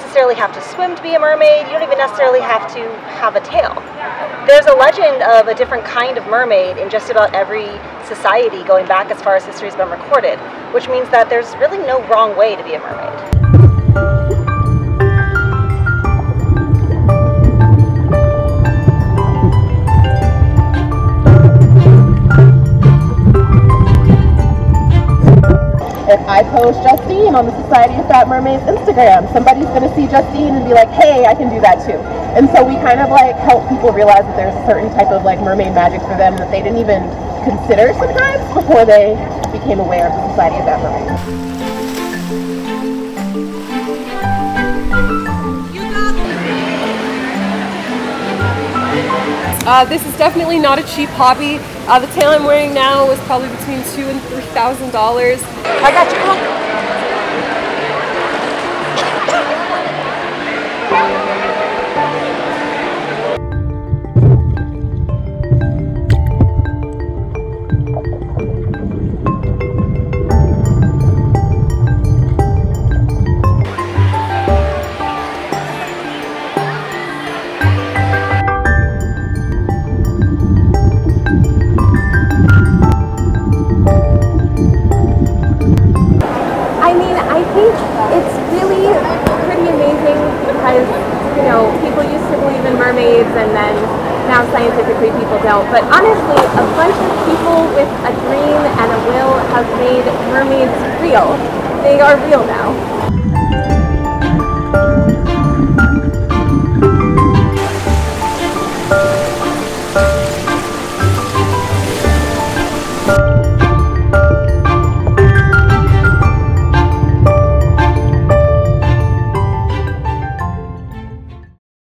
necessarily have to swim to be a mermaid. You don't even necessarily have to have a tail. There's a legend of a different kind of mermaid in just about every society going back as far as history has been recorded, which means that there's really no wrong way to be a mermaid. If I post Justine on the Society of That Mermaids Instagram, somebody's going to see Justine and be like, hey, I can do that too. And so we kind of like help people realize that there's a certain type of like mermaid magic for them that they didn't even consider sometimes before they became aware of the Society of That Mermaids. This is definitely not a cheap hobby. The tail I'm wearing now was probably between $2,000 and $3,000. I got your book. And then now scientifically people don't. But honestly, a bunch of people with a dream and a will have made mermaids real. They are real now.